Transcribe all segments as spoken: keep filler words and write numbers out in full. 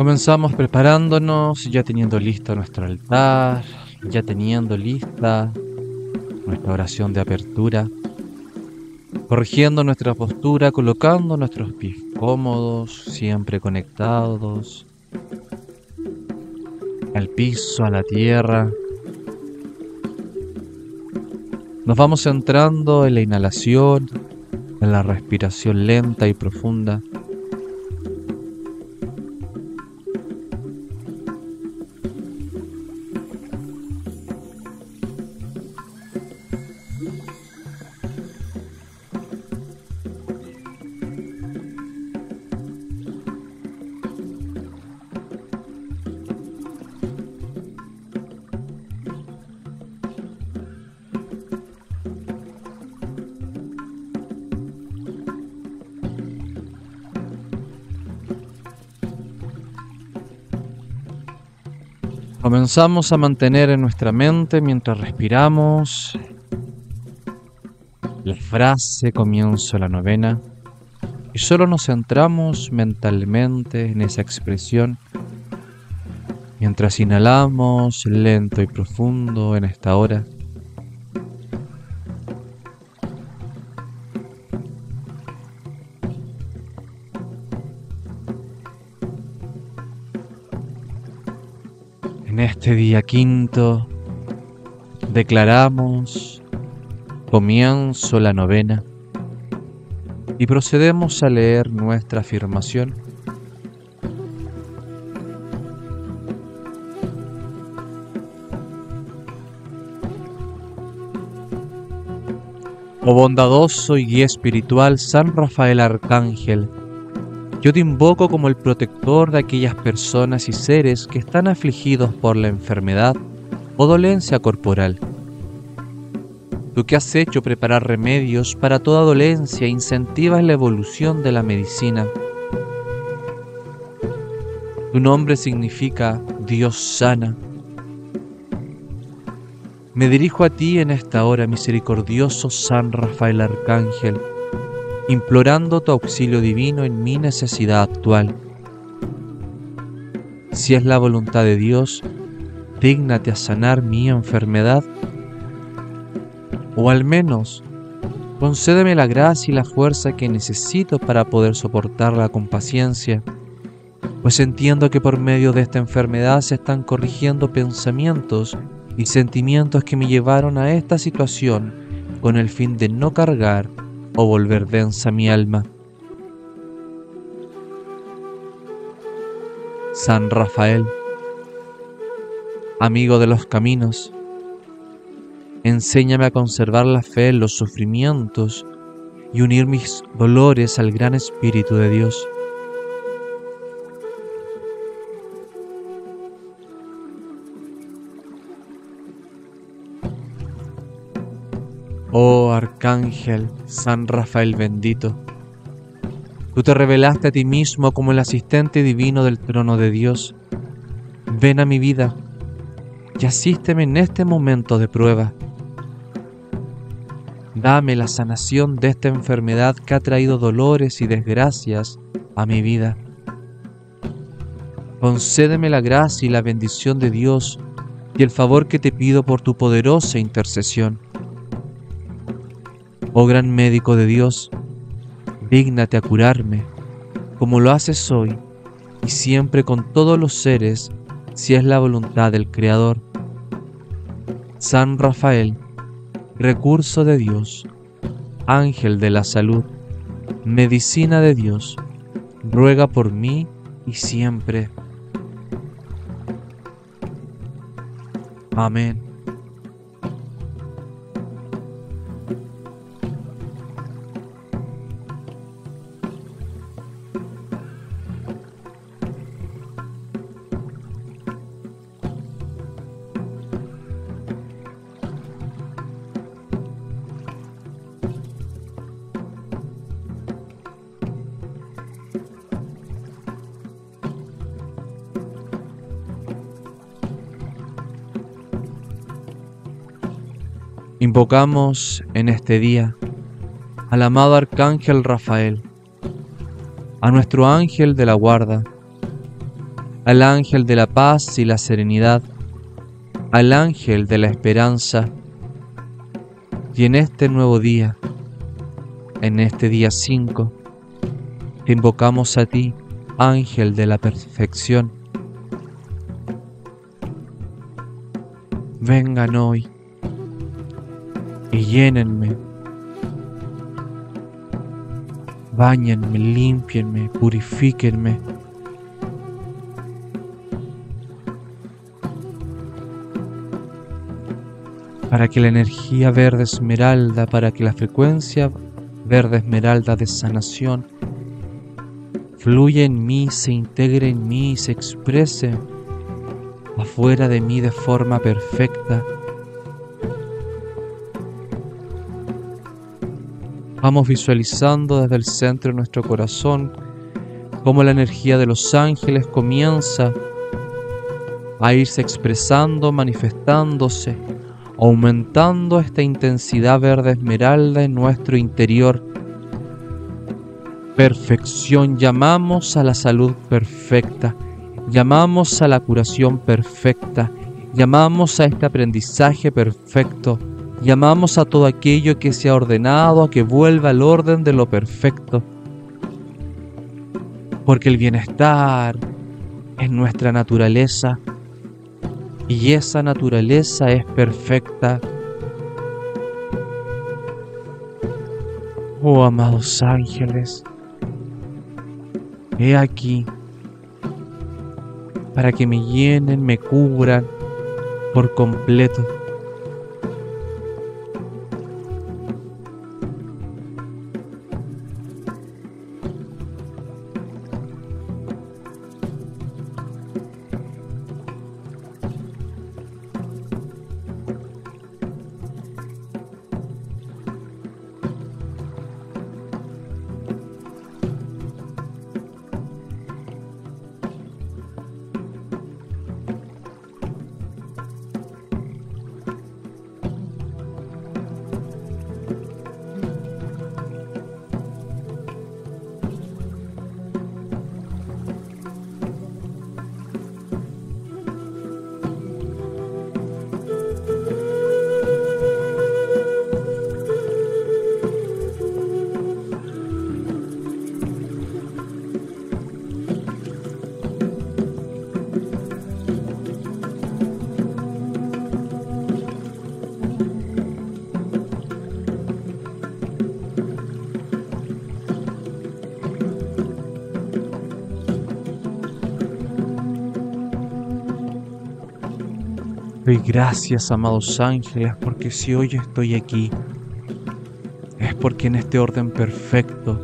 Comenzamos preparándonos, ya teniendo listo nuestro altar, ya teniendo lista nuestra oración de apertura, corrigiendo nuestra postura, colocando nuestros pies cómodos, siempre conectados al piso, a la tierra. Nos vamos centrando en la inhalación, en la respiración lenta y profunda. Comenzamos a mantener en nuestra mente mientras respiramos la frase comienzo la novena y solo nos centramos mentalmente en esa expresión mientras inhalamos lento y profundo en esta hora. En este día quinto declaramos comienzo la novena y procedemos a leer nuestra afirmación. Oh bondadoso y guía espiritual San Rafael Arcángel, yo te invoco como el protector de aquellas personas y seres que están afligidos por la enfermedad o dolencia corporal. Tú que has hecho preparar remedios para toda dolencia, incentivas la evolución de la medicina. Tu nombre significa Dios sana. Me dirijo a ti en esta hora, misericordioso San Rafael Arcángel, implorando tu auxilio divino en mi necesidad actual. Si es la voluntad de Dios, dígnate a sanar mi enfermedad, o al menos, concédeme la gracia y la fuerza que necesito para poder soportarla con paciencia, pues entiendo que por medio de esta enfermedad se están corrigiendo pensamientos y sentimientos que me llevaron a esta situación con el fin de no cargar o volver densa mi alma. San Rafael, amigo de los caminos, enséñame a conservar la fe en los sufrimientos y unir mis dolores al gran Espíritu de Dios. Oh Arcángel San Rafael bendito, tú te revelaste a ti mismo como el asistente divino del trono de Dios. Ven a mi vida y asísteme en este momento de prueba. Dame la sanación de esta enfermedad que ha traído dolores y desgracias a mi vida. Concédeme la gracia y la bendición de Dios y el favor que te pido por tu poderosa intercesión. Oh gran médico de Dios, dígnate a curarme, como lo haces hoy y siempre con todos los seres, si es la voluntad del Creador. San Rafael, recurso de Dios, ángel de la salud, medicina de Dios, ruega por mí y siempre. Amén. Invocamos en este día al amado Arcángel Rafael, a nuestro ángel de la guarda, al ángel de la paz y la serenidad, al ángel de la esperanza. Y en este nuevo día, en este día cinco, te invocamos a ti, ángel de la perfección. Vengan hoy y llénenme, báñenme, límpienme, purifíquenme. Para que la energía verde esmeralda, para que la frecuencia verde esmeralda de sanación fluya en mí, se integre en mí, se exprese afuera de mí de forma perfecta. Vamos visualizando desde el centro de nuestro corazón cómo la energía de los ángeles comienza a irse expresando, manifestándose, aumentando esta intensidad verde esmeralda en nuestro interior. Perfección, llamamos a la salud perfecta, llamamos a la curación perfecta, llamamos a este aprendizaje perfecto, llamamos a todo aquello que se ha ordenado a que vuelva al orden de lo perfecto. Porque el bienestar es nuestra naturaleza. Y esa naturaleza es perfecta. Oh, amados ángeles, he aquí para que me llenen, me cubran por completo. Doy gracias, amados ángeles, porque si hoy estoy aquí es porque en este orden perfecto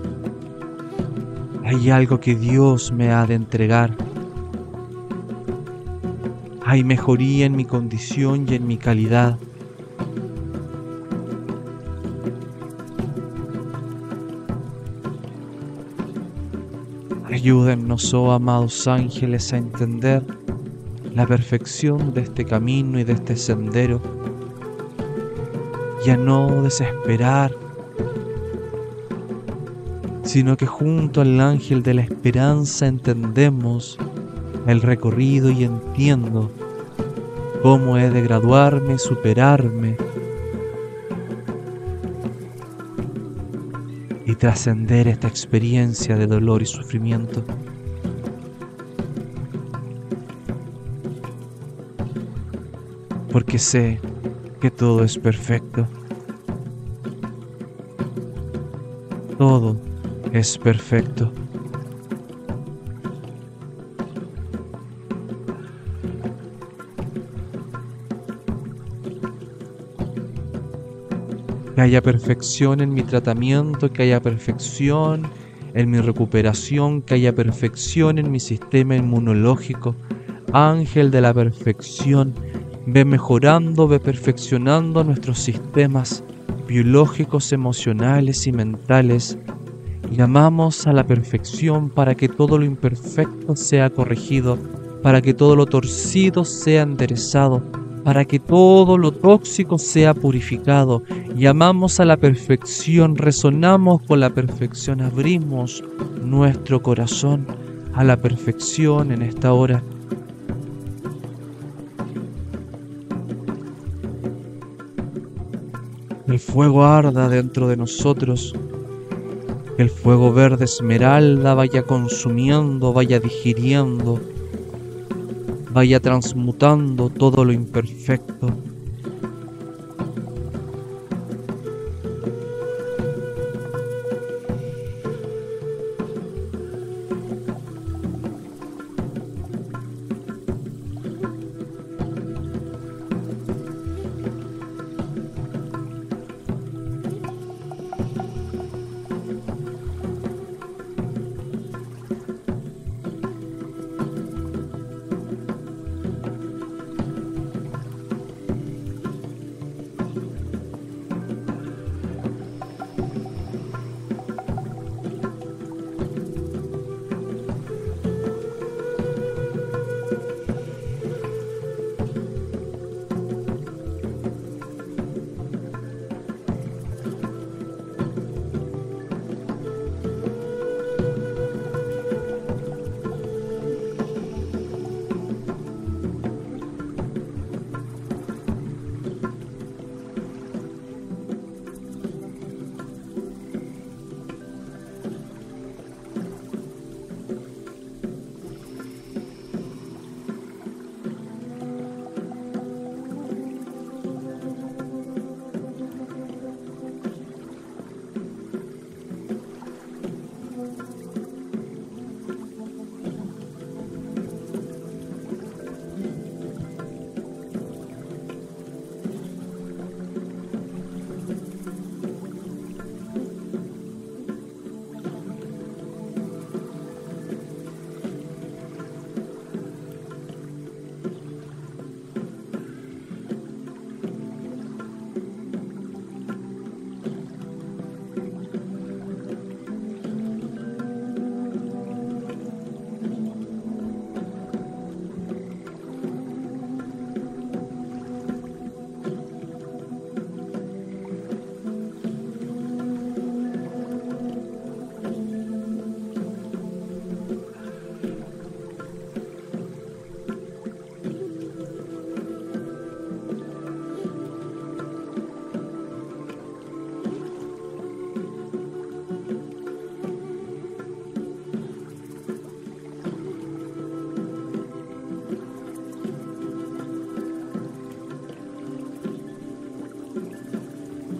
hay algo que Dios me ha de entregar. Hay mejoría en mi condición y en mi calidad. Ayúdennos, oh amados ángeles, a entender la perfección de este camino y de este sendero, y a no desesperar, sino que junto al ángel de la esperanza entendemos el recorrido y entiendo cómo he de graduarme, superarme y trascender esta experiencia de dolor y sufrimiento. Porque sé que todo es perfecto. Todo es perfecto. Que haya perfección en mi tratamiento, que haya perfección en mi recuperación, que haya perfección en mi sistema inmunológico. Ángel de la perfección, ve mejorando, ve perfeccionando nuestros sistemas biológicos, emocionales y mentales. Llamamos a la perfección para que todo lo imperfecto sea corregido, para que todo lo torcido sea enderezado, para que todo lo tóxico sea purificado. Llamamos a la perfección, resonamos con la perfección, abrimos nuestro corazón a la perfección en esta hora. el fuego arda dentro de nosotros, el fuego verde esmeralda vaya consumiendo, vaya digiriendo, vaya transmutando todo lo imperfecto.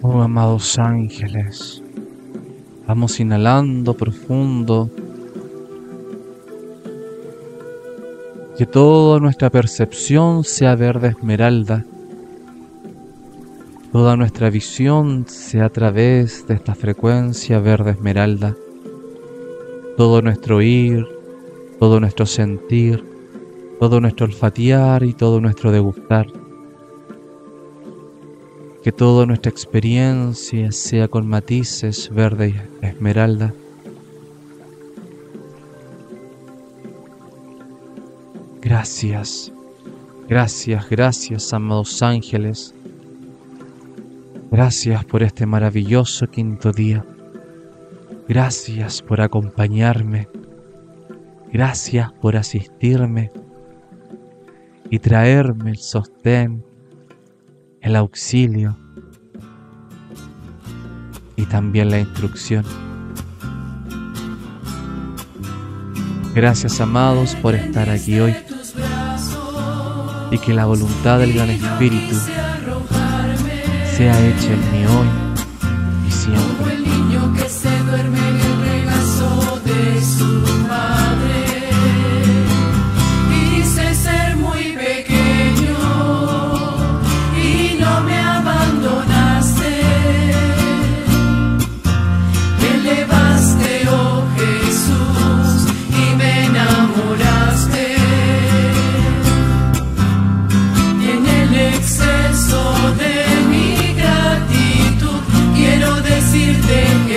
Oh, amados ángeles, vamos inhalando profundo, que toda nuestra percepción sea verde esmeralda, toda nuestra visión sea a través de esta frecuencia verde esmeralda, todo nuestro oír, todo nuestro sentir, todo nuestro olfatear y todo nuestro degustar. Que toda nuestra experiencia sea con matices verde y esmeralda. Gracias, gracias, gracias, amados ángeles. Gracias por este maravilloso quinto día. Gracias por acompañarme. Gracias por asistirme y traerme el sostén, el auxilio y también la instrucción. Gracias, amados, por estar aquí hoy, y que la voluntad del Gran Espíritu sea hecha en mí hoy y siempre. Thank you.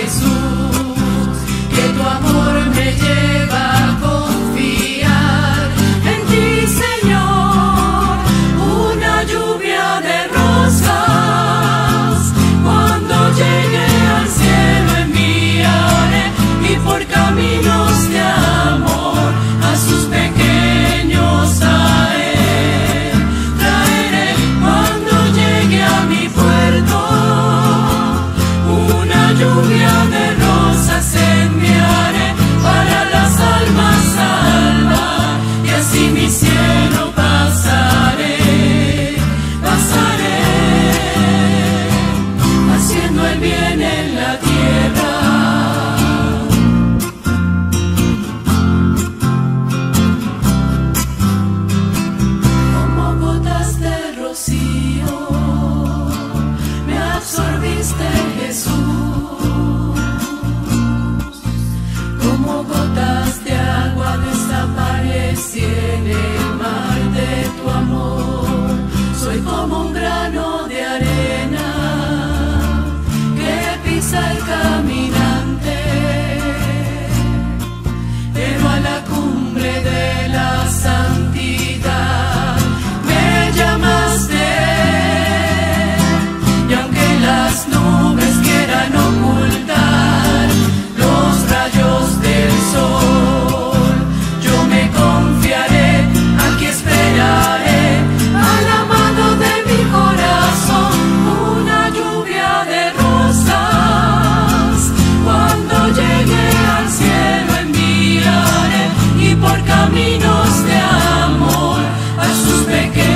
me quedo.